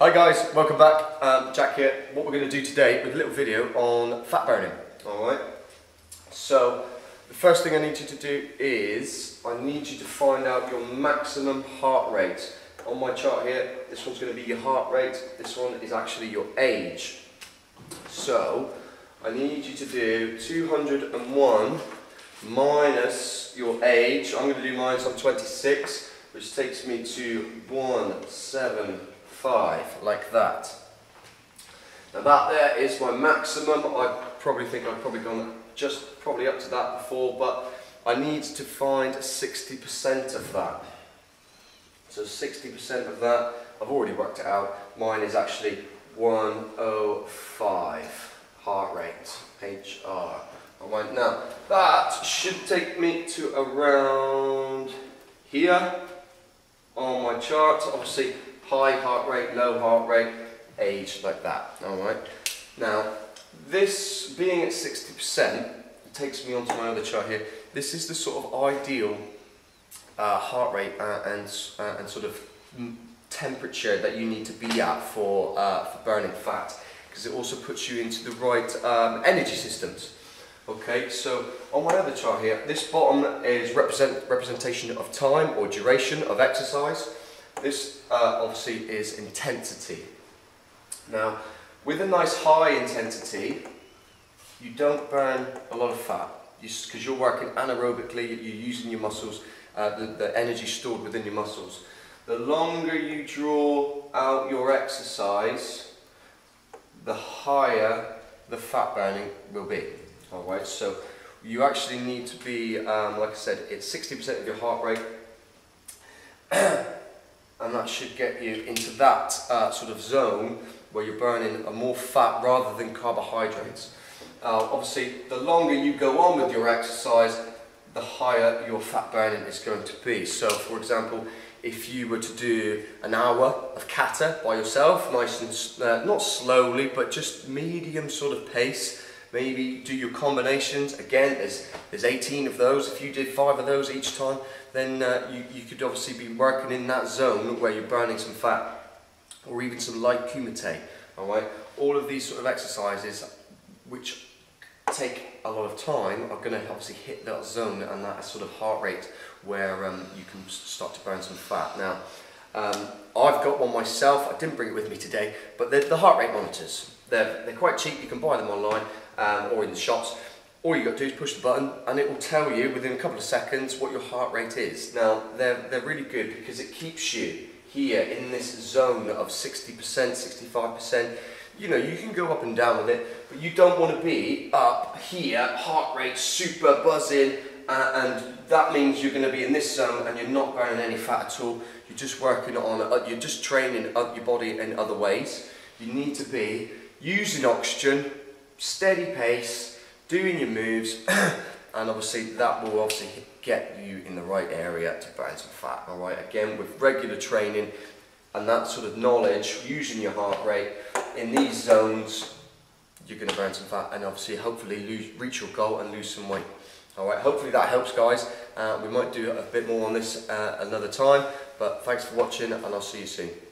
Hi guys, welcome back. Jack here. What we're going to do today is a little video on fat burning. Alright, so the first thing I need you to do is I need you to find out your maximum heart rate. On my chart here, this one's going to be your heart rate, this one is actually your age. So I need you to do 201 minus your age. I'm going to do mine, so I'm 26, which takes me to 175, like that. Now that there is my maximum. I probably think I've probably gone just probably up to that before, but I need to find 60% of that. So 60% of that, I've already worked it out. Mine is actually 105 heart rate, HR. Alright, now that should take me to around here on my chart. Obviously, high heart rate, low heart rate, age, like that. Alright, now this being at 60% takes me onto my other chart here. This is the sort of ideal heart rate and sort of temperature that you need to be at for burning fat, because it also puts you into the right energy systems. Okay, so on my other chart here, this bottom is representation of time or duration of exercise. This obviously is intensity. Now, with a nice high intensity, you don't burn a lot of fat, because you're working anaerobically, you're using your muscles, the energy stored within your muscles. The longer you draw out your exercise, the higher the fat burning will be. Alright, so you actually need to be, like I said, it's 60% of your heart rate, and that should get you into that sort of zone where you're burning more fat rather than carbohydrates. Obviously, the longer you go on with your exercise, the higher your fat burning is going to be. So, for example, if you were to do an hour of kata by yourself, nice and not slowly, but just medium sort of pace. Maybe do your combinations. Again, there's 18 of those. If you did 5 of those each time, then you could obviously be working in that zone where you're burning some fat, or even some light kumite. Alright, all of these sort of exercises, which take a lot of time, are going to obviously hit that zone and that sort of heart rate where you can start to burn some fat. Now, I've got one myself. I didn't bring it with me today, but the heart rate monitors. They're quite cheap, you can buy them online or in the shops. All you got to do is push the button and it will tell you within a couple of seconds what your heart rate is. Now they're really good because it keeps you here in this zone of 60%, 65%. You know, you can go up and down with it, but you don't want to be up here, heart rate super buzzing, and that means you're going to be in this zone and you're not burning any fat at all. You're just working on, you're just training up your body in other ways. You need to be using oxygen, steady pace, doing your moves, and obviously that will obviously get you in the right area to burn some fat. All right, again with regular training and that sort of knowledge, using your heart rate in these zones, you're going to burn some fat and obviously hopefully reach your goal and lose some weight. All right, hopefully that helps, guys. We might do a bit more on this another time, but thanks for watching and I'll see you soon.